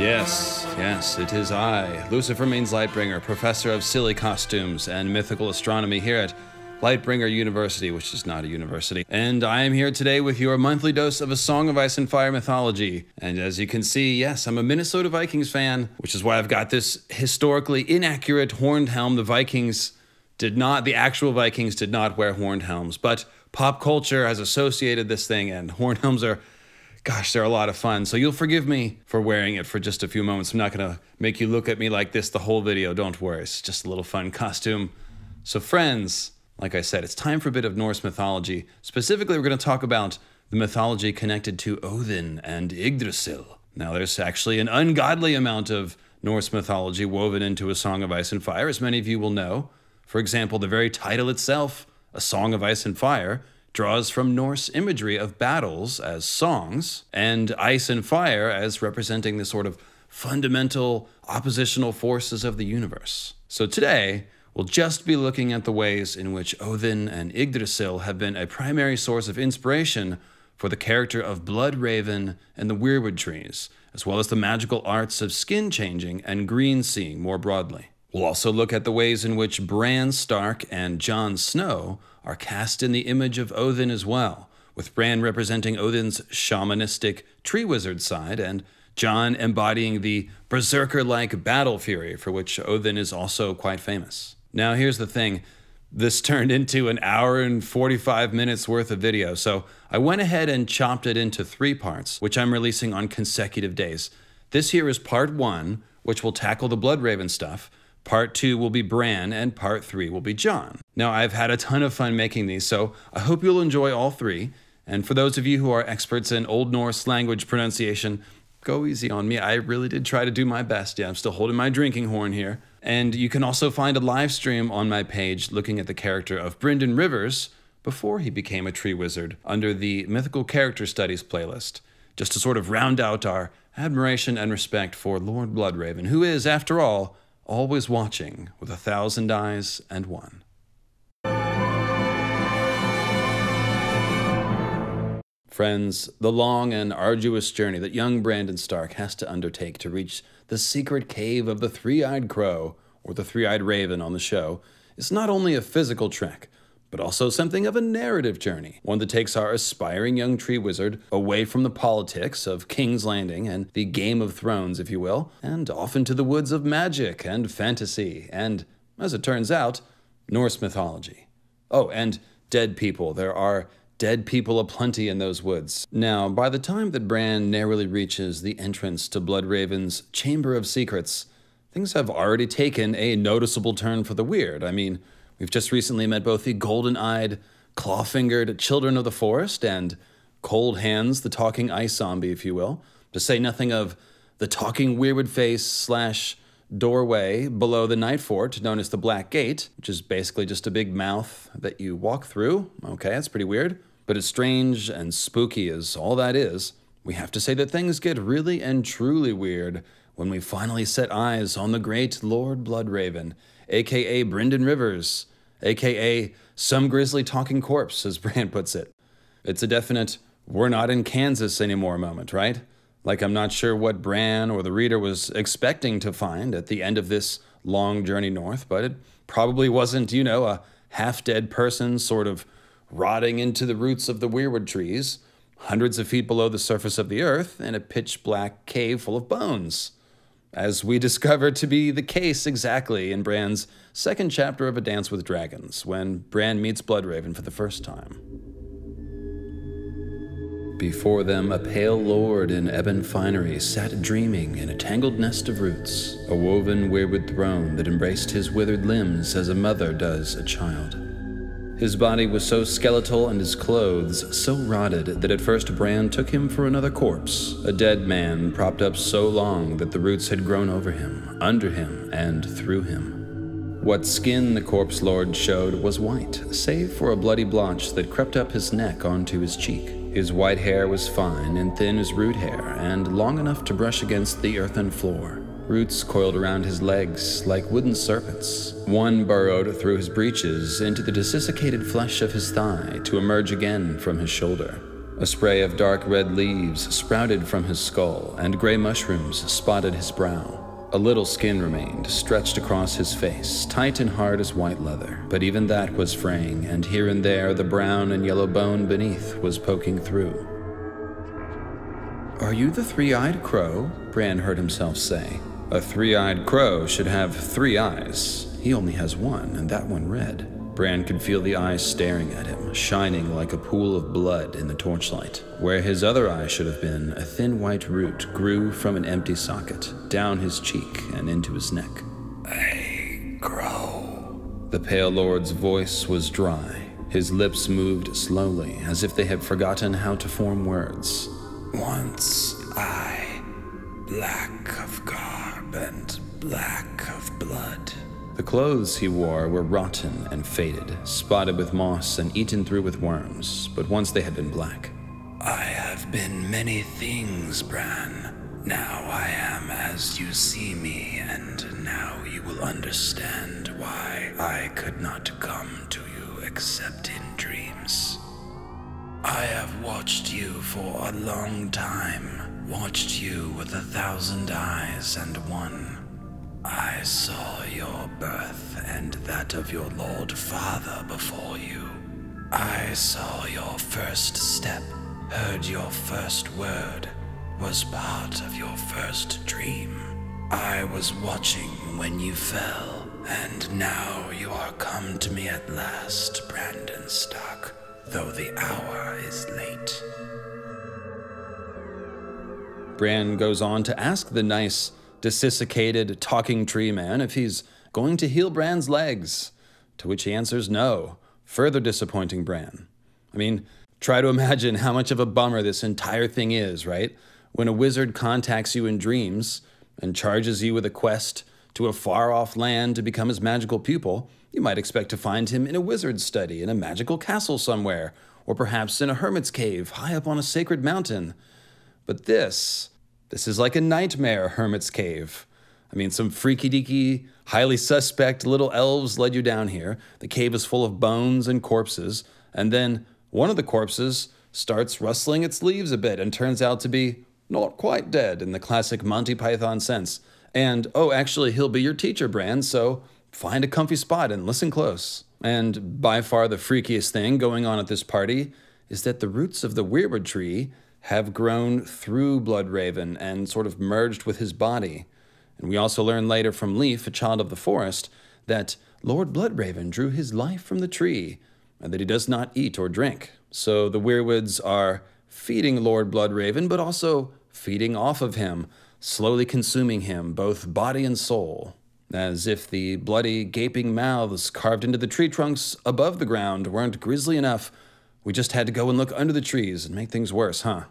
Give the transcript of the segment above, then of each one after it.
Yes, yes, it is I, Lucifer Means Lightbringer, professor of silly costumes and mythical astronomy here at Lightbringer University, which is not a university. And I am here today with your monthly dose of A Song of Ice and Fire mythology. And as you can see, yes, I'm a Minnesota Vikings fan, which is why I've got this historically inaccurate horned helm. The actual Vikings did not wear horned helms, but pop culture has associated this thing, and horned helms are, gosh, they're a lot of fun. So you'll forgive me for wearing it for just a few moments. I'm not gonna make you look at me like this the whole video, don't worry. It's just a little fun costume. So friends, like I said, it's time for a bit of Norse mythology. Specifically, we're gonna talk about the mythology connected to Odin and Yggdrasil. Now there's actually an ungodly amount of Norse mythology woven into A Song of Ice and Fire, as many of you will know. For example, the very title itself, A Song of Ice and Fire, draws from Norse imagery of battles as songs, and ice and fire as representing the sort of fundamental oppositional forces of the universe. So today, we'll just be looking at the ways in which Odin and Yggdrasil have been a primary source of inspiration for the character of Bloodraven and the weirwood trees, as well as the magical arts of skin changing and green seeing more broadly. We'll also look at the ways in which Bran Stark and Jon Snow are cast in the image of Odin as well, with Bran representing Odin's shamanistic tree wizard side and Jon embodying the berserker-like battle fury for which Odin is also quite famous. Now here's the thing, this turned into an hour and 45 minutes worth of video, so I went ahead and chopped it into 3 parts, which I'm releasing on consecutive days. This here is part 1, which will tackle the Bloodraven stuff. Part 2 will be Bran, and part 3 will be Jon. Now, I've had a ton of fun making these, so I hope you'll enjoy all 3. And for those of you who are experts in Old Norse language pronunciation, go easy on me. I really did try to do my best. Yeah, I'm still holding my drinking horn here. And you can also find a live stream on my page looking at the character of Brynden Rivers before he became a tree wizard under the Mythical Character Studies playlist, just to sort of round out our admiration and respect for Lord Bloodraven, who is, after all, always watching with 1,000 eyes and one. Friends, the long and arduous journey that young Brynden Stark has to undertake to reach the secret cave of the Three-Eyed Crow, or the Three-Eyed Raven on the show, is not only a physical trek, but also something of a narrative journey, one that takes our aspiring young tree wizard away from the politics of King's Landing and the Game of Thrones, if you will, and off into the woods of magic and fantasy and, as it turns out, Norse mythology. Oh, and dead people. There are dead people aplenty in those woods. Now, by the time that Bran narrowly reaches the entrance to Bloodraven's Chamber of Secrets, things have already taken a noticeable turn for the weird. I mean, we've just recently met both the golden-eyed, claw-fingered children of the forest and Coldhands, the talking ice zombie, if you will, to say nothing of the talking weirwood face / doorway below the night fort, known as the Black Gate, which is basically just a big mouth that you walk through. Okay, that's pretty weird. But as strange and spooky as all that is, we have to say that things get really and truly weird when we finally set eyes on the great Lord Bloodraven, a.k.a. Brynden Rivers, a.k.a. some grisly talking corpse, as Bran puts it. It's a definite "we're not in Kansas anymore" moment, right? Like, I'm not sure what Bran or the reader was expecting to find at the end of this long journey north, but it probably wasn't, you know, a half-dead person sort of rotting into the roots of the weirwood trees, hundreds of feet below the surface of the earth, in a pitch-black cave full of bones, as we discover to be the case exactly in Bran's second chapter of A Dance with Dragons, when Bran meets Bloodraven for the first time. Before them, a pale lord in ebon finery sat dreaming in a tangled nest of roots, a woven weirwood throne that embraced his withered limbs as a mother does a child. His body was so skeletal and his clothes so rotted that at first Bran took him for another corpse, a dead man propped up so long that the roots had grown over him, under him, and through him. What skin the corpse lord showed was white, save for a bloody blotch that crept up his neck onto his cheek. His white hair was fine and thin as root hair, and long enough to brush against the earthen floor. Roots coiled around his legs like wooden serpents. One burrowed through his breeches into the desiccated flesh of his thigh to emerge again from his shoulder. A spray of dark red leaves sprouted from his skull, and gray mushrooms spotted his brow. A little skin remained, stretched across his face, tight and hard as white leather, but even that was fraying, and here and there the brown and yellow bone beneath was poking through. "Are you the Three-Eyed Crow?" Bran heard himself say. A three-eyed crow should have three eyes. He only has one, and that one red. Bran could feel the eyes staring at him, shining like a pool of blood in the torchlight. Where his other eye should have been, a thin white root grew from an empty socket, down his cheek and into his neck. "A crow." The Pale Lord's voice was dry. His lips moved slowly, as if they had forgotten how to form words. "Once I, black of garb and black of blood." The clothes he wore were rotten and faded, spotted with moss and eaten through with worms, but once they had been black. "I have been many things, Bran. Now I am as you see me, and now you will understand why I could not come to you except in dreams. I have watched you for a long time, watched you with 1,000 eyes and one. I saw your birth and that of your Lord Father before you. I saw your first step, heard your first word, was part of your first dream. I was watching when you fell, and now you are come to me at last, Bran Stark, though the hour is late." Bran goes on to ask the nice, desiccated talking tree man if he's going to heal Bran's legs, to which he answers no, further disappointing Bran. I mean, try to imagine how much of a bummer this entire thing is, right? When a wizard contacts you in dreams and charges you with a quest to a far-off land to become his magical pupil, you might expect to find him in a wizard's study in a magical castle somewhere, or perhaps in a hermit's cave high up on a sacred mountain. But this is like a nightmare hermit's cave. I mean, some freaky-deaky, highly suspect little elves led you down here. The cave is full of bones and corpses, and then one of the corpses starts rustling its leaves a bit and turns out to be not quite dead in the classic Monty Python sense. And, oh, actually, he'll be your teacher, Bran, so find a comfy spot and listen close. And by far the freakiest thing going on at this party is that the roots of the weirwood tree have grown through Bloodraven and sort of merged with his body. And we also learn later from Leaf, a child of the forest, that Lord Bloodraven drew his life from the tree and that he does not eat or drink. So the weirwoods are feeding Lord Bloodraven, but also feeding off of him, slowly consuming him, both body and soul, as if the bloody, gaping mouths carved into the tree trunks above the ground weren't grisly enough. We just had to go and look under the trees and make things worse, huh?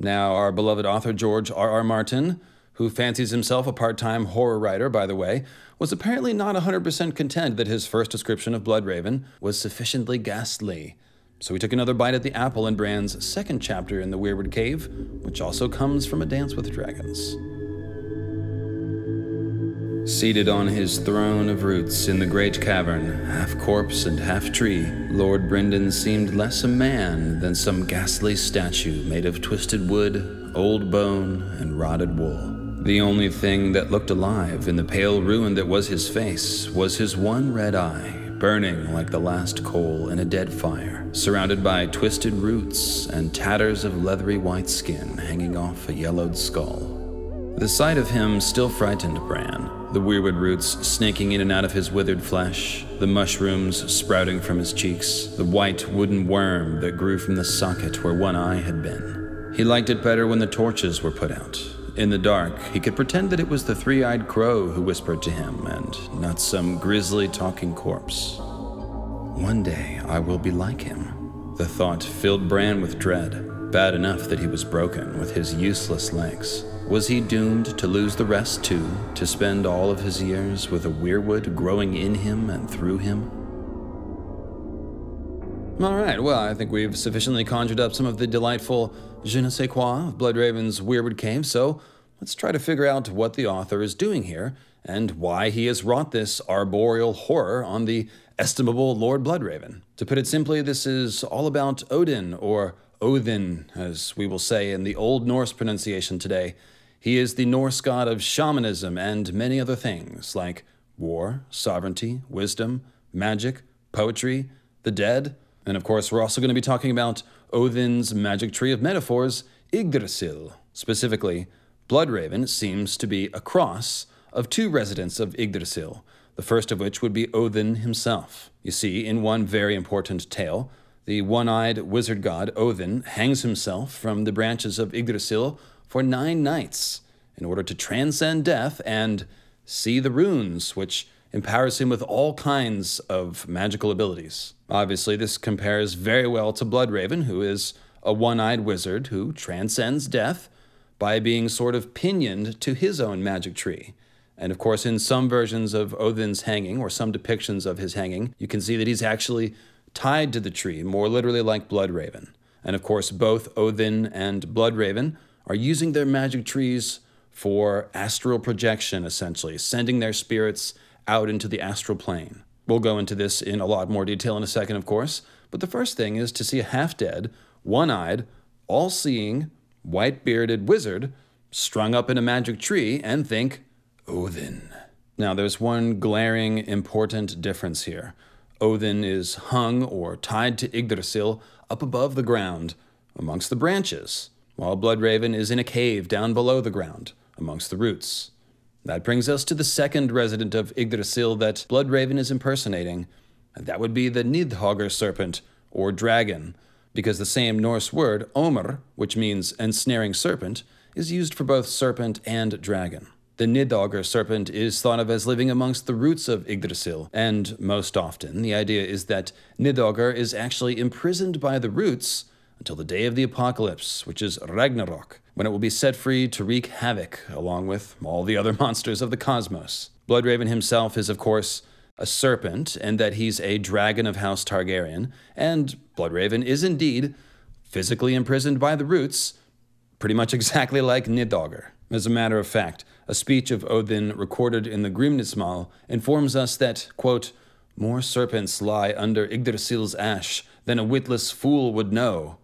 Now, our beloved author George R.R. Martin, who fancies himself a part-time horror writer, by the way, was apparently not 100% content that his first description of Bloodraven was sufficiently ghastly. So he took another bite at the apple in Bran's second chapter in the Weirdwood Cave, which also comes from A Dance with Dragons. Seated on his throne of roots in the great cavern, half-corpse and half-tree, Lord Brynden seemed less a man than some ghastly statue made of twisted wood, old bone, and rotted wool. The only thing that looked alive in the pale ruin that was his face was his one red eye, burning like the last coal in a dead fire, surrounded by twisted roots and tatters of leathery white skin hanging off a yellowed skull. The sight of him still frightened Bran, the weirwood roots snaking in and out of his withered flesh, the mushrooms sprouting from his cheeks, the white wooden worm that grew from the socket where one eye had been. He liked it better when the torches were put out. In the dark, he could pretend that it was the Three-Eyed Crow who whispered to him, and not some grisly talking corpse. "One day I will be like him." The thought filled Bran with dread, bad enough that he was broken with his useless legs. Was he doomed to lose the rest too, to spend all of his years with a weirwood growing in him and through him? All right, well, I think we've sufficiently conjured up some of the delightful je ne sais quoi of Bloodraven's Weirdwood Cave, so let's try to figure out what the author is doing here and why he has wrought this arboreal horror on the estimable Lord Bloodraven. To put it simply, this is all about Odin, or Odin, as we will say in the Old Norse pronunciation today. He is the Norse god of shamanism and many other things, like war, sovereignty, wisdom, magic, poetry, the dead. And of course, we're also going to be talking about Odin's magic tree of metaphors, Yggdrasil. Specifically, Bloodraven seems to be a cross of two residents of Yggdrasil, the first of which would be Odin himself. You see, in one very important tale, the one-eyed wizard god Odin hangs himself from the branches of Yggdrasil for 9 nights in order to transcend death and see the runes, which empowers him with all kinds of magical abilities. Obviously, this compares very well to Bloodraven, who is a one-eyed wizard who transcends death by being sort of pinioned to his own magic tree. And of course, in some versions of Odin's hanging, or some depictions of his hanging, you can see that he's actually tied to the tree, more literally like Bloodraven. And of course, both Odin and Bloodraven are using their magic trees for astral projection, essentially, sending their spirits out into the astral plane. We'll go into this in a lot more detail in a second, of course, but the first thing is to see a half-dead, one-eyed, all-seeing, white-bearded wizard strung up in a magic tree and think, Odin. Now, there's one glaring, important difference here. Odin is hung or tied to Yggdrasil up above the ground, amongst the branches, while Bloodraven is in a cave down below the ground, amongst the roots. That brings us to the second resident of Yggdrasil that Bloodraven is impersonating, and that would be the Níðhöggr serpent, or dragon, because the same Norse word, omr, which means ensnaring serpent, is used for both serpent and dragon. The Níðhöggr serpent is thought of as living amongst the roots of Yggdrasil, and most often the idea is that Níðhöggr is actually imprisoned by the roots until the day of the apocalypse, which is Ragnarok, when it will be set free to wreak havoc, along with all the other monsters of the cosmos. Bloodraven himself is, of course, a serpent, and that he's a dragon of House Targaryen, and Bloodraven is indeed physically imprisoned by the roots, pretty much exactly like Níðhöggr. As a matter of fact, a speech of Odin recorded in the Grimnismal informs us that, quote, "More serpents lie under Yggdrasil's ash than a witless fool would know."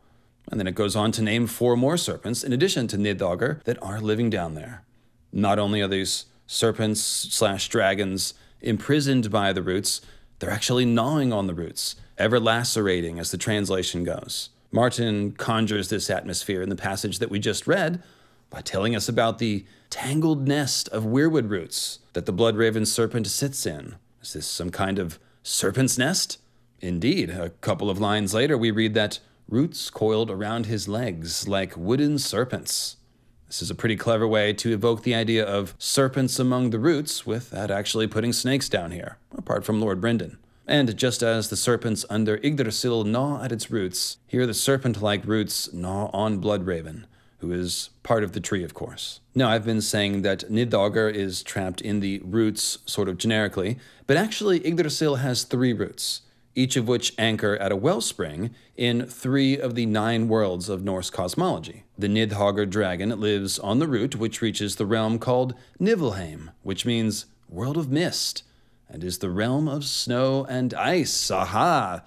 And then it goes on to name 4 more serpents, in addition to Níðhöggr, that are living down there. Not only are these serpents/dragons imprisoned by the roots, they're actually gnawing on the roots, ever lacerating, as the translation goes. Martin conjures this atmosphere in the passage that we just read by telling us about the tangled nest of weirwood roots that the Bloodraven serpent sits in. Is this some kind of serpent's nest? Indeed, a couple of lines later we read that roots coiled around his legs like wooden serpents. This is a pretty clever way to evoke the idea of serpents among the roots without actually putting snakes down here, apart from Lord Brynden. And just as the serpents under Yggdrasil gnaw at its roots, here the serpent-like roots gnaw on Bloodraven, who is part of the tree, of course. Now, I've been saying that Níðhöggr is trapped in the roots, sort of generically, but actually Yggdrasil has 3 roots, each of which anchor at a wellspring in 3 of the 9 worlds of Norse cosmology. The Níðhöggr dragon lives on the root which reaches the realm called Niflheim, which means world of mist, and is the realm of snow and ice. Aha!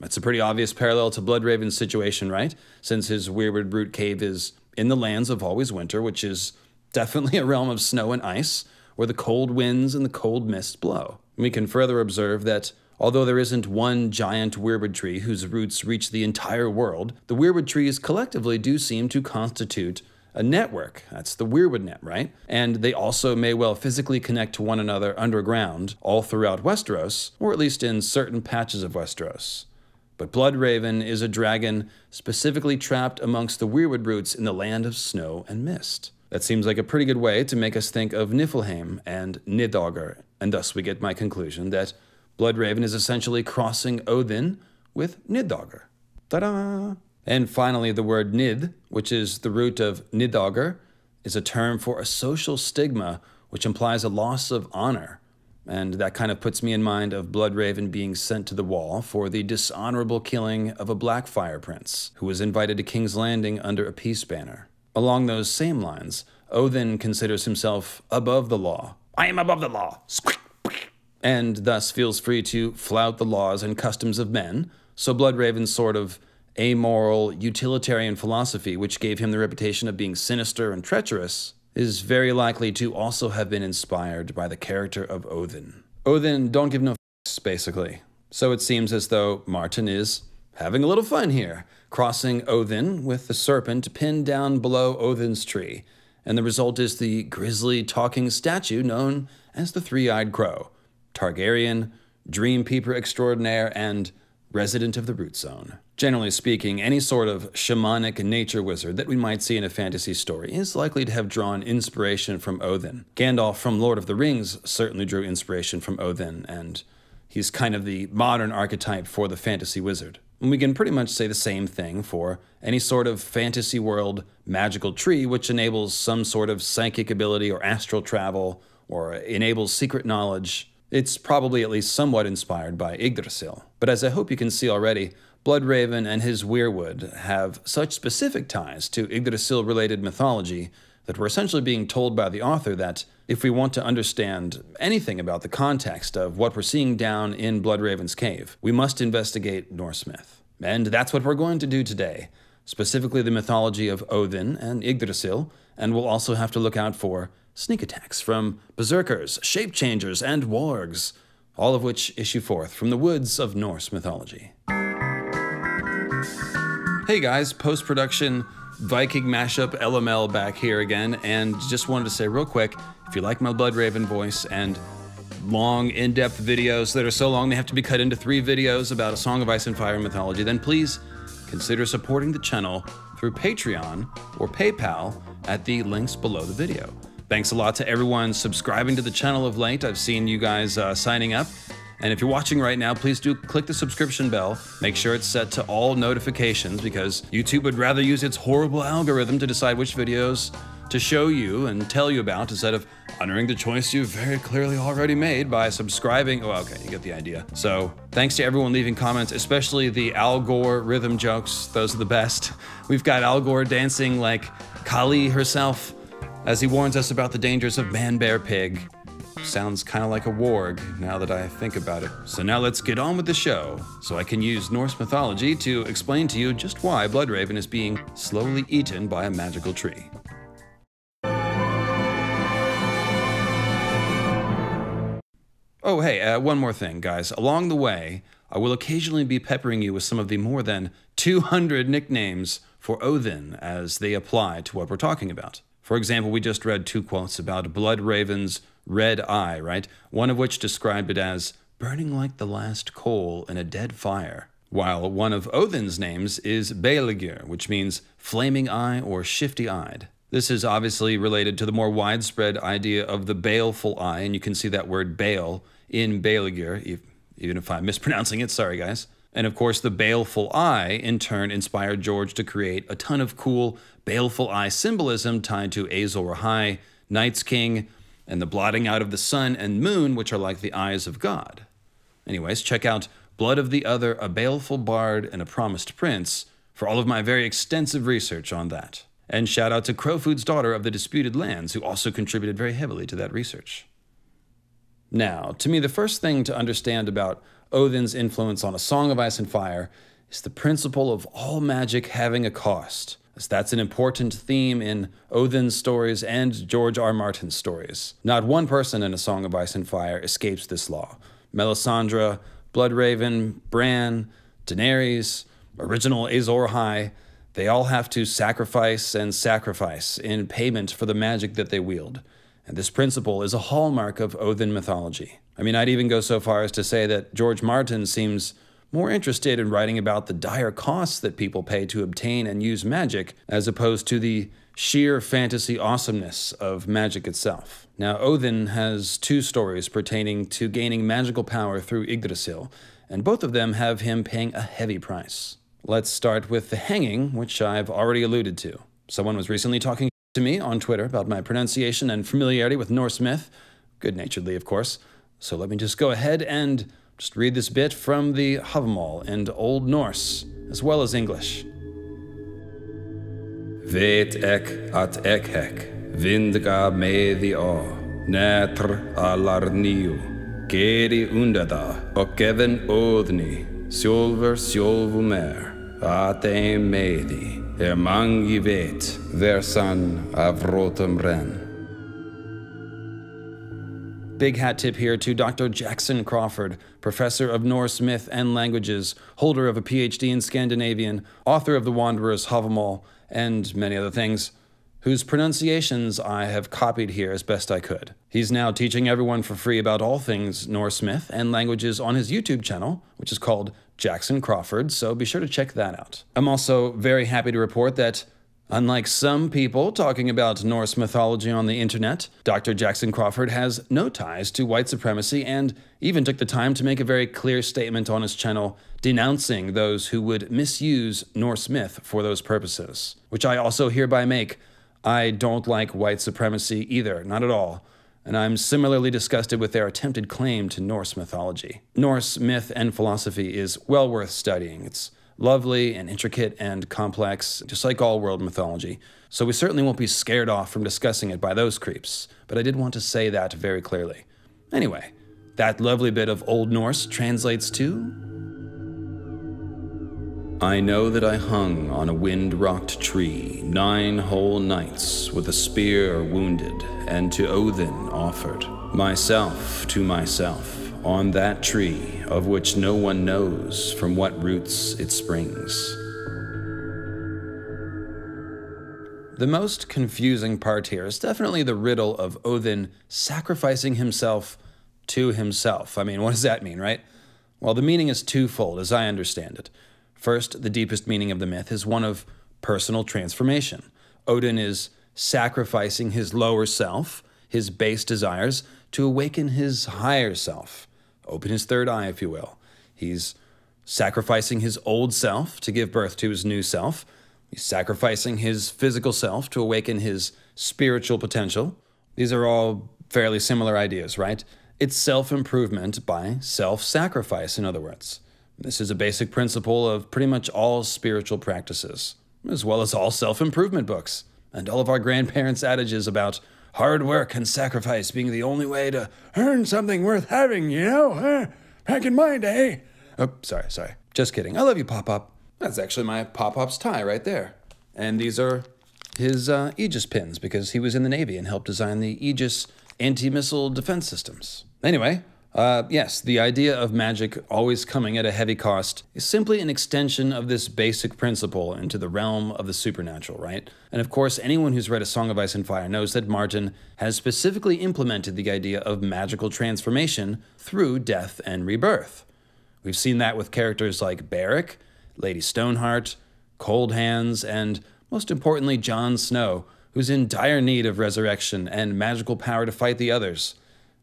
That's a pretty obvious parallel to Bloodraven's situation, right? Since his Weirdwood root cave is in the lands of always winter, which is definitely a realm of snow and ice, where the cold winds and the cold mist blow. We can further observe that although there isn't one giant weirwood tree whose roots reach the entire world, the weirwood trees collectively do seem to constitute a network. That's the weirwood net, right? And they also may well physically connect to one another underground all throughout Westeros, or at least in certain patches of Westeros. But Bloodraven is a dragon specifically trapped amongst the weirwood roots in the land of snow and mist. That seems like a pretty good way to make us think of Niflheim and Níðhöggr, and thus we get my conclusion that Bloodraven is essentially crossing Odin with Níðhöggr. Ta-da! And finally, the word Nid, which is the root of Níðhöggr, is a term for a social stigma which implies a loss of honor. And that kind of puts me in mind of Bloodraven being sent to the wall for the dishonorable killing of a Blackfyre prince, who was invited to King's Landing under a peace banner. Along those same lines, Odin considers himself above the law. I am above the law! Squeak! And thus feels free to flout the laws and customs of men, so Bloodraven sort of amoral, utilitarian philosophy, which gave him the reputation of being sinister and treacherous, is very likely to also have been inspired by the character of Odin. Odin don't give no fucks, basically. So it seems as though Martin is having a little fun here, crossing Odin with the serpent pinned down below Odin's tree, and the result is the grisly talking statue known as the Three-Eyed Crow, Targaryen, dream peeper extraordinaire, and resident of the Root Zone. Generally speaking, any sort of shamanic nature wizard that we might see in a fantasy story is likely to have drawn inspiration from Odin. Gandalf from Lord of the Rings certainly drew inspiration from Odin, and he's kind of the modern archetype for the fantasy wizard. And we can pretty much say the same thing for any sort of fantasy world magical tree which enables some sort of psychic ability or astral travel or enables secret knowledge. It's probably at least somewhat inspired by Yggdrasil. But as I hope you can see already, Bloodraven and his weirwood have such specific ties to Yggdrasil-related mythology that we're essentially being told by the author that if we want to understand anything about the context of what we're seeing down in Bloodraven's cave, we must investigate Norse myth. And that's what we're going to do today, specifically the mythology of Odin and Yggdrasil, and we'll also have to look out for sneak attacks from berserkers, shape-changers, and wargs, all of which issue forth from the woods of Norse mythology. Hey guys, post-production Viking mashup LML back here again, and just wanted to say real quick, if you like my Bloodraven voice and long, in-depth videos that are so long they have to be cut into 3 videos about A Song of Ice and Fire mythology, then please consider supporting the channel through Patreon or PayPal at the links below the video. Thanks a lot to everyone subscribing to the channel of late. I've seen you guys signing up. And if you're watching right now, please do click the subscription bell. Make sure it's set to all notifications because YouTube would rather use its horrible algorithm to decide which videos to show you and tell you about instead of honoring the choice you've very clearly already made by subscribing. Oh, okay, you get the idea. So thanks to everyone leaving comments, especially the Al Gore rhythm jokes. Those are the best. We've got Al Gore dancing like Kali herself, as he warns us about the dangers of man-bear-pig. Sounds kind of like a warg, now that I think about it. So now let's get on with the show, so I can use Norse mythology to explain to you just why Bloodraven is being slowly eaten by a magical tree. Oh hey, one more thing, guys. Along the way, I will occasionally be peppering you with some of the more than 200 nicknames for Odin as they apply to what we're talking about. For example, we just read 2 quotes about Bloodraven's red eye, right? One of which described it as burning like the last coal in a dead fire, while one of Odin's names is Baleygir, which means flaming eye or shifty-eyed. This is obviously related to the more widespread idea of the baleful eye, and you can see that word bale in Baleygir, even if I'm mispronouncing it, sorry guys. And of course, the baleful eye, in turn, inspired George to create a ton of cool baleful eye symbolism tied to Azor Ahai, Night's King, and the blotting out of the sun and moon, which are like the eyes of God. Anyways, check out Blood of the Other, A Baleful Bard, and A Promised Prince for all of my very extensive research on that. And shout out to Crowfoot's Daughter of the Disputed Lands, who also contributed very heavily to that research. Now, to me, the first thing to understand about Odin's influence on A Song of Ice and Fire is the principle of all magic having a cost, as that's an important theme in Odin's stories and George R.R. Martin's stories. Not one person in A Song of Ice and Fire escapes this law. Melisandre, Bloodraven, Bran, Daenerys, original Azor Ahai, they all have to sacrifice and sacrifice in payment for the magic that they wield. And this principle is a hallmark of Odin mythology. I mean, I'd even go so far as to say that George Martin seems more interested in writing about the dire costs that people pay to obtain and use magic, as opposed to the sheer fantasy awesomeness of magic itself. Now, Odin has 2 stories pertaining to gaining magical power through Yggdrasil, and both of them have him paying a heavy price. Let's start with the hanging, which I've already alluded to. Someone was recently talking to me on Twitter about my pronunciation and familiarity with Norse myth, good-naturedly, of course. So let me just go ahead and just read this bit from the Havamal in Old Norse, as well as English. Vet ek at ek hek, vindga me the o, natr alar niu, geri undada, og even odni, sjolver sjolvumer, Atem Meidi, Ermang Yvet, their son Avrotum Ren. Big hat tip here to Dr. Jackson Crawford, professor of Norse myth and languages, holder of a PhD in Scandinavian, author of The Wanderer's Havamal, and many other things, whose pronunciations I have copied here as best I could. He's now teaching everyone for free about all things Norse myth and languages on his YouTube channel, which is called Jackson Crawford, so be sure to check that out. I'm also very happy to report that, unlike some people talking about Norse mythology on the internet, Dr. Jackson Crawford has no ties to white supremacy and even took the time to make a very clear statement on his channel denouncing those who would misuse Norse myth for those purposes, which I also hereby make. I don't like white supremacy either, not at all, and I'm similarly disgusted with their attempted claim to Norse mythology. Norse myth and philosophy is well worth studying. It's lovely and intricate and complex, just like all world mythology, so we certainly won't be scared off from discussing it by those creeps, but I did want to say that very clearly. Anyway, that lovely bit of Old Norse translates to... I know that I hung on a wind-rocked tree 9 whole nights with a spear wounded and to Odin offered, myself to myself, on that tree of which no one knows from what roots it springs. The most confusing part here is definitely the riddle of Odin sacrificing himself to himself. I mean, what does that mean, right? Well, the meaning is twofold, as I understand it. First, the deepest meaning of the myth is one of personal transformation. Odin is sacrificing his lower self, his base desires, to awaken his higher self. Open his third eye, if you will. He's sacrificing his old self to give birth to his new self. He's sacrificing his physical self to awaken his spiritual potential. These are all fairly similar ideas, right? It's self-improvement by self-sacrifice, in other words. This is a basic principle of pretty much all spiritual practices, as well as all self-improvement books, and all of our grandparents' adages about hard work and sacrifice being the only way to earn something worth having, you know? Back in my day. Oh, sorry. Just kidding. I love you, Pop-Pop. That's actually my Pop-Pop's tie right there. And these are his Aegis pins, because he was in the Navy and helped design the Aegis anti-missile defense systems. Anyway... yes, the idea of magic always coming at a heavy cost is simply an extension of this basic principle into the realm of the supernatural, right? And of course, anyone who's read A Song of Ice and Fire knows that Martin has specifically implemented the idea of magical transformation through death and rebirth. We've seen that with characters like Beric, Lady Stoneheart, Coldhands, and most importantly, Jon Snow, who's in dire need of resurrection and magical power to fight the others.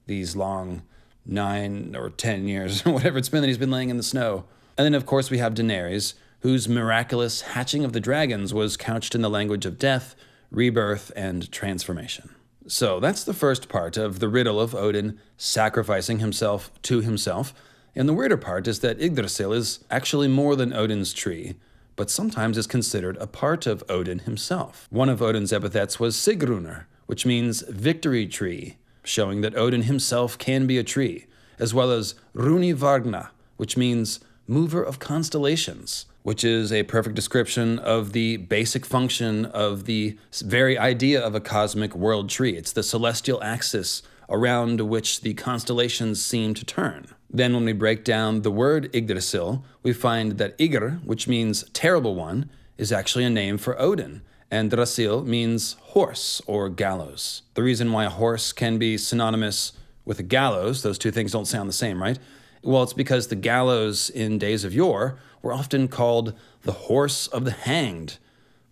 These long... 9 or 10 years, or whatever it's been that he's been laying in the snow. And then, of course, we have Daenerys, whose miraculous hatching of the dragons was couched in the language of death, rebirth, and transformation. So that's the first part of the riddle of Odin sacrificing himself to himself. And the weirder part is that Yggdrasil is actually more than Odin's tree, but sometimes is considered a part of Odin himself. One of Odin's epithets was Sigrunr, which means victory tree, showing that Odin himself can be a tree, as well as Runivargna, which means mover of constellations, which is a perfect description of the basic function of the very idea of a cosmic world tree. It's the celestial axis around which the constellations seem to turn. Then when we break down the word Yggdrasil, we find that Ygr, which means terrible one, is actually a name for Odin, and Drasil means horse or gallows. The reason why a horse can be synonymous with a gallows, those two things don't sound the same, right? Well, it's because the gallows in days of yore were often called the horse of the hanged,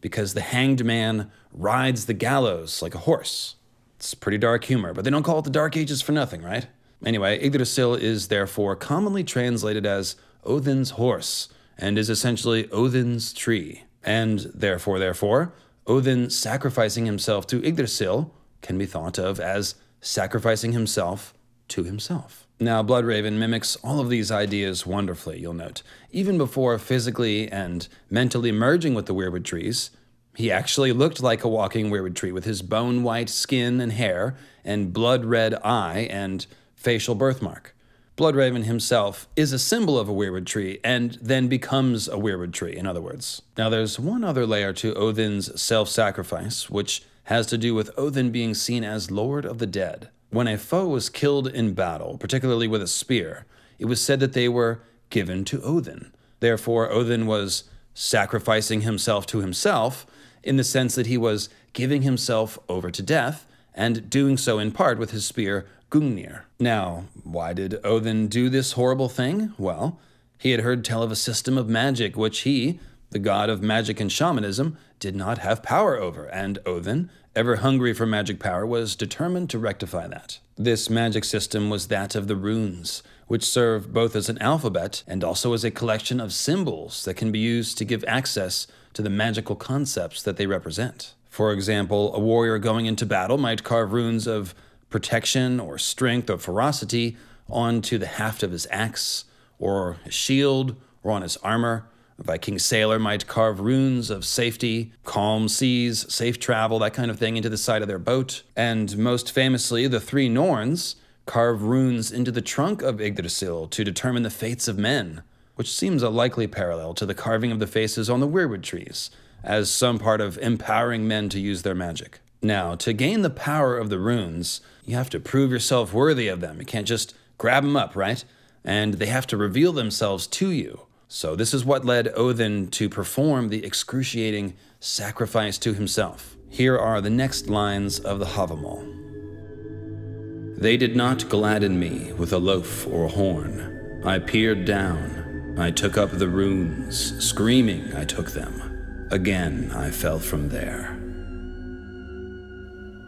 because the hanged man rides the gallows like a horse. It's pretty dark humor, but they don't call it the Dark Ages for nothing, right? Anyway, Yggdrasil is therefore commonly translated as Odin's horse, and is essentially Odin's tree. And therefore, Odin sacrificing himself to Yggdrasil can be thought of as sacrificing himself to himself. Now, Bloodraven mimics all of these ideas wonderfully, you'll note. Even before physically and mentally merging with the weirwood trees, he actually looked like a walking weirwood tree with his bone-white skin and hair and blood-red eye and facial birthmark. Bloodraven himself is a symbol of a weirwood tree and then becomes a weirwood tree, in other words. Now there's one other layer to Odin's self-sacrifice, which has to do with Odin being seen as Lord of the Dead. When a foe was killed in battle, particularly with a spear, it was said that they were given to Odin. Therefore, Odin was sacrificing himself to himself in the sense that he was giving himself over to death and doing so in part with his spear, Gungnir. Now, why did Odin do this horrible thing? Well, he had heard tell of a system of magic which he, the god of magic and shamanism, did not have power over, and Odin, ever hungry for magic power, was determined to rectify that. This magic system was that of the runes, which serve both as an alphabet and also as a collection of symbols that can be used to give access to the magical concepts that they represent. For example, a warrior going into battle might carve runes of protection or strength or ferocity onto the haft of his axe or his shield or on his armor. A Viking sailor might carve runes of safety, calm seas, safe travel, that kind of thing, into the side of their boat. And most famously, the three Norns carve runes into the trunk of Yggdrasil to determine the fates of men, which seems a likely parallel to the carving of the faces on the weirwood trees, as some part of empowering men to use their magic. Now, to gain the power of the runes, you have to prove yourself worthy of them. You can't just grab them up, right? And they have to reveal themselves to you. So this is what led Odin to perform the excruciating sacrifice to himself. Here are the next lines of the Havamal. They did not gladden me with a loaf or horn. I peered down. I took up the runes. Screaming, I took them. Again, I fell from there.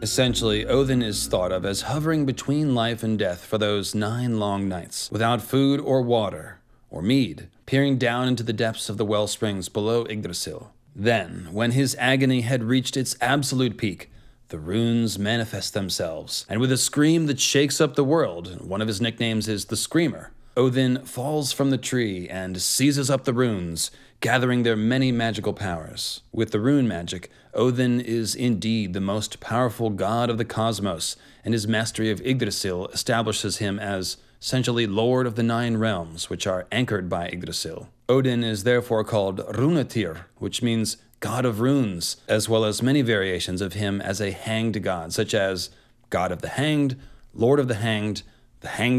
Essentially, Odin is thought of as hovering between life and death for those 9 long nights, without food or water or mead, peering down into the depths of the well springs below Yggdrasil. Then, when his agony had reached its absolute peak, the runes manifest themselves, and with a scream that shakes up the world, one of his nicknames is the Screamer, Odin falls from the tree and seizes up the runes, gathering their many magical powers. With the rune magic, Odin is indeed the most powerful god of the cosmos, and his mastery of Yggdrasil establishes him as essentially Lord of the 9 realms, which are anchored by Yggdrasil. Odin is therefore called Runetyr, which means God of Runes, as well as many variations of him as a hanged god, such as God of the Hanged, Lord of the Hanged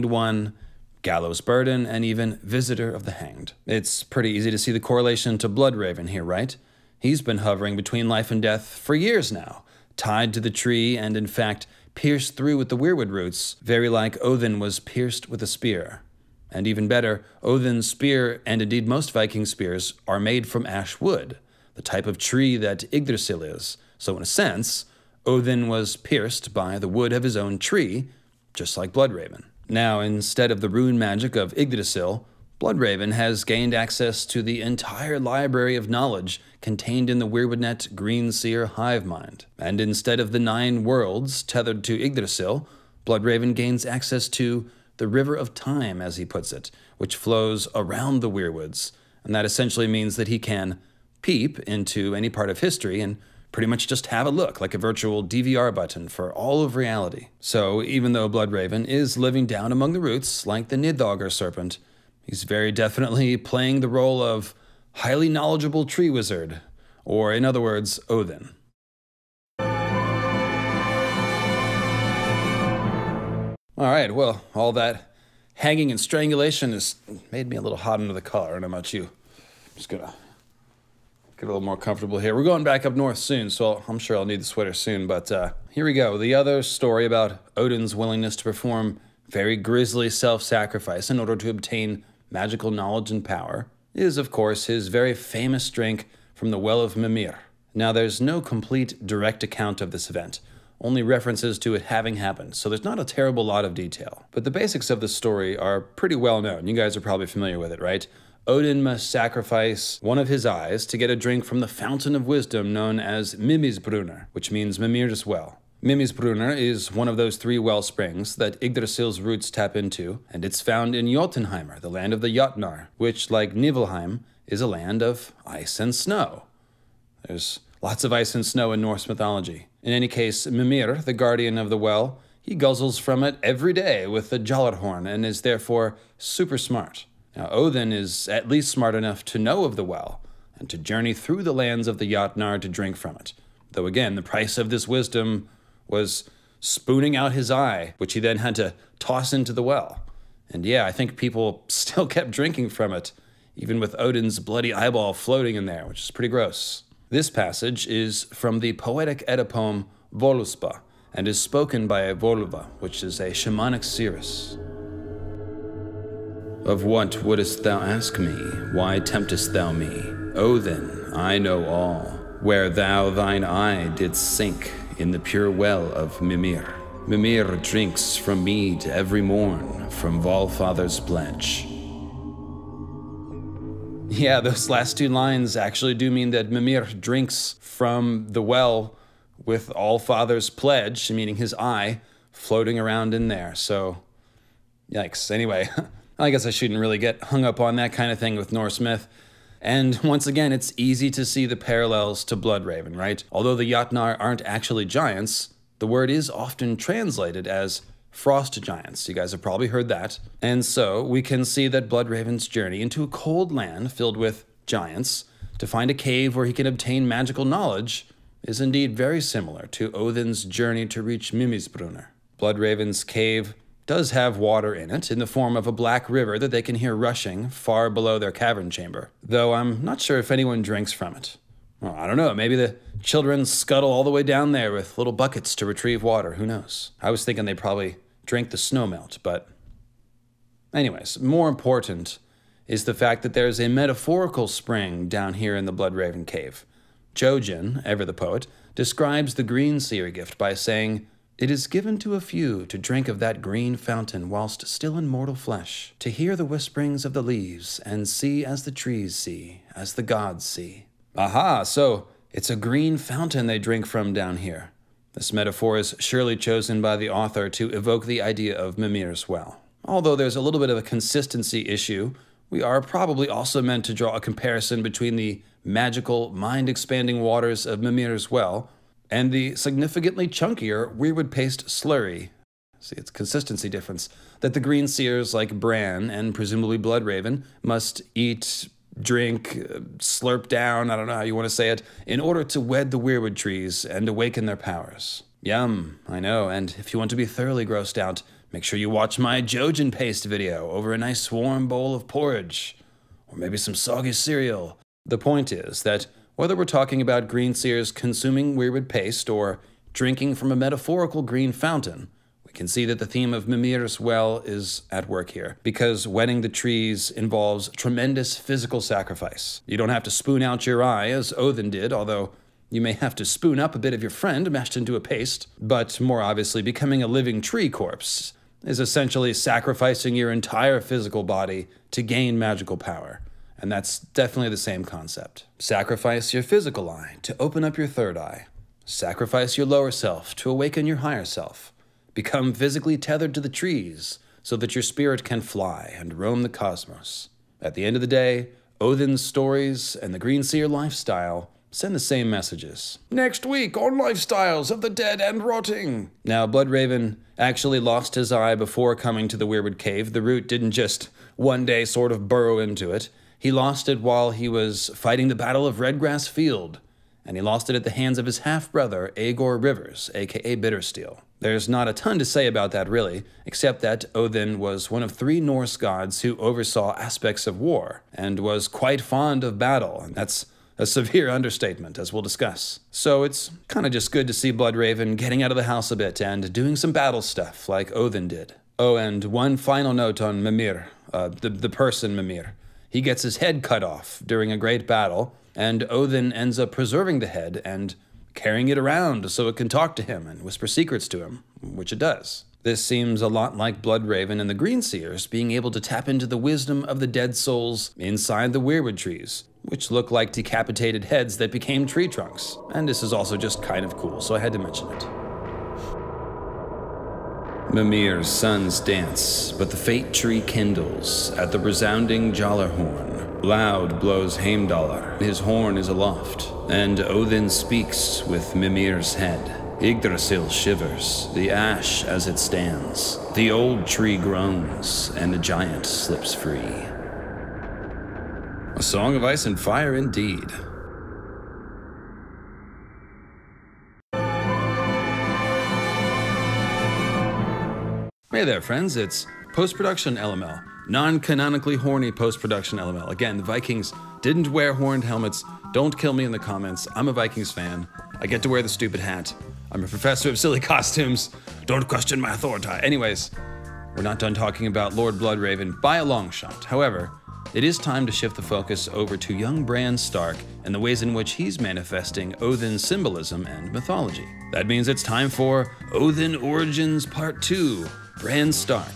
One, Gallows Burden, and even Visitor of the Hanged. It's pretty easy to see the correlation to Bloodraven here, right? He's been hovering between life and death for years now, tied to the tree and, in fact, pierced through with the weirwood roots, very like Odin was pierced with a spear. And even better, Odin's spear, and indeed most Viking spears, are made from ash wood, the type of tree that Yggdrasil is. So in a sense, Odin was pierced by the wood of his own tree, just like Bloodraven. Now, instead of the rune magic of Yggdrasil, Bloodraven has gained access to the entire library of knowledge contained in the Weirwoodnet Green Seer Hive Mind. And instead of the 9 worlds tethered to Yggdrasil, Bloodraven gains access to the River of Time, as he puts it, which flows around the Weirwoods. And that essentially means that he can peep into any part of history and pretty much just have a look, like a virtual DVR button for all of reality. So even though Bloodraven is living down among the roots like the Níðhöggr serpent, he's very definitely playing the role of highly knowledgeable tree wizard, or in other words, Odin. All right, well, all that hanging and strangulation has made me a little hot under the collar. I don't know about you. I'm just gonna get a little more comfortable here. We're going back up north soon, so I'm sure I'll need the sweater soon, but here we go. The other story about Odin's willingness to perform very grisly self-sacrifice in order to obtain magical knowledge and power is, of course, his very famous drink from the well of Mimir. Now, there's no complete direct account of this event, only references to it having happened, so there's not a terrible lot of detail. But the basics of the story are pretty well known. You guys are probably familiar with it, right? Odin must sacrifice one of his eyes to get a drink from the fountain of wisdom known as Mimisbrunner, which means Mimir's well. Mimisbrunner is one of those 3 well springs that Yggdrasil's roots tap into, and it's found in Jotunheimr, the land of the Jotnar, which, like Niflheim, is a land of ice and snow. There's lots of ice and snow in Norse mythology. In any case, Mimir, the guardian of the well, He guzzles from it every day with the Gjallarhorn and is therefore super smart. Now, Odin is at least smart enough to know of the well and to journey through the lands of the Jotnar to drink from it. Though again, the price of this wisdom was spooning out his eye, which he then had to toss into the well. And yeah, I think people still kept drinking from it, even with Odin's bloody eyeball floating in there, which is pretty gross. This passage is from the poetic Edda poem Voluspa, and is spoken by a Volva, which is a shamanic seeress. Of what wouldest thou ask me? Why temptest thou me? O then, I know all, where thou thine eye didst sink in the pure well of Mimir. Mimir drinks from mead every morn from Valfather's pledge. Yeah, those last two lines actually do mean that Mimir drinks from the well with All Father's pledge, meaning his eye, floating around in there. So, yikes. Anyway, I guess I shouldn't really get hung up on that kind of thing with Norse myth. And once again, it's easy to see the parallels to Bloodraven, right? Although the Jotnar aren't actually giants, the word is often translated as frost giants. You guys have probably heard that. And so we can see that Bloodraven's journey into a cold land filled with giants to find a cave where he can obtain magical knowledge is indeed very similar to Odin's journey to reach Mimisbrunner. Bloodraven's cave does have water in it, in the form of a black river that they can hear rushing far below their cavern chamber, though I'm not sure if anyone drinks from it. Well, I don't know, maybe the children scuttle all the way down there with little buckets to retrieve water, who knows? I was thinking they probably drink the snowmelt, but... Anyways, more important is the fact that there's a metaphorical spring down here in the Bloodraven cave. Jojen, ever the poet, describes the green seer gift by saying, "It is given to a few to drink of that green fountain whilst still in mortal flesh, to hear the whisperings of the leaves and see as the trees see, as the gods see." Aha, so it's a green fountain they drink from down here. This metaphor is surely chosen by the author to evoke the idea of Mimir's well. Although there's a little bit of a consistency issue, we are probably also meant to draw a comparison between the magical, mind-expanding waters of Mimir's well and the significantly chunkier weirwood paste slurry. See, it's consistency difference that the green seers like Bran and presumably Bloodraven must eat, drink, slurp down, I don't know how you want to say it, in order to wed the weirwood trees and awaken their powers. Yum, I know, and if you want to be thoroughly grossed out, make sure you watch my Jojen paste video over a nice warm bowl of porridge, or maybe some soggy cereal. The point is that whether we're talking about green seers consuming weirwood paste or drinking from a metaphorical green fountain, we can see that the theme of Mimir's well is at work here, because wedding the trees involves tremendous physical sacrifice. You don't have to spoon out your eye as Odin did, although you may have to spoon up a bit of your friend mashed into a paste, but more obviously becoming a living tree corpse is essentially sacrificing your entire physical body to gain magical power. And that's definitely the same concept. Sacrifice your physical eye to open up your third eye. Sacrifice your lower self to awaken your higher self. Become physically tethered to the trees so that your spirit can fly and roam the cosmos. At the end of the day, Odin's stories and the green seer lifestyle send the same messages. Next week on Lifestyles of the Dead and Rotting. Now, Bloodraven actually lost his eye before coming to the Weirwood Cave. The root didn't just one day sort of burrow into it. He lost it while he was fighting the Battle of Redgrass Field, and he lost it at the hands of his half-brother, Azor Rivers, aka Bittersteel. There's not a ton to say about that, really, except that Odin was one of three Norse gods who oversaw aspects of war, and was quite fond of battle, and that's a severe understatement, as we'll discuss. So it's kind of just good to see Bloodraven getting out of the house a bit and doing some battle stuff like Odin did. Oh, and one final note on Mimir, the person Mimir. He gets his head cut off during a great battle, and Odin ends up preserving the head and carrying it around so it can talk to him and whisper secrets to him, which it does. This seems a lot like Bloodraven and the Green Seers being able to tap into the wisdom of the dead souls inside the weirwood trees, which look like decapitated heads that became tree trunks. And this is also just kind of cool, so I had to mention it. Mimir's sons dance, but the fate tree kindles at the resounding Gjallarhorn. Loud blows Heimdallr, his horn is aloft, and Odin speaks with Mimir's head. Yggdrasil shivers, the ash as it stands. The old tree groans, and the giant slips free. A Song of Ice and Fire indeed. Hey there, friends. It's post-production LML. Non-canonically horny post-production LML. Again, the Vikings didn't wear horned helmets. Don't kill me in the comments. I'm a Vikings fan. I get to wear the stupid hat. I'm a professor of silly costumes. Don't question my authority. Anyways, we're not done talking about Lord Bloodraven by a long shot. However, it is time to shift the focus over to young Bran Stark and the ways in which he's manifesting Odin symbolism and mythology. That means it's time for Odin Origins Part 2. Bran Stark,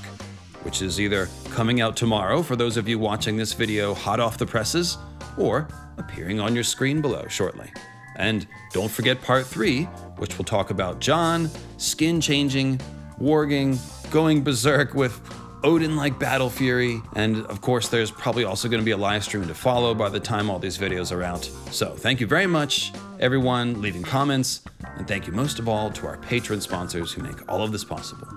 which is either coming out tomorrow for those of you watching this video hot off the presses, or appearing on your screen below shortly. And don't forget Part 3, which will talk about Jon, skin changing, warging, going berserk with Odin-like battle fury, and of course there's probably also going to be a live stream to follow by the time all these videos are out. So thank you very much, everyone leaving comments, and thank you most of all to our Patreon sponsors who make all of this possible.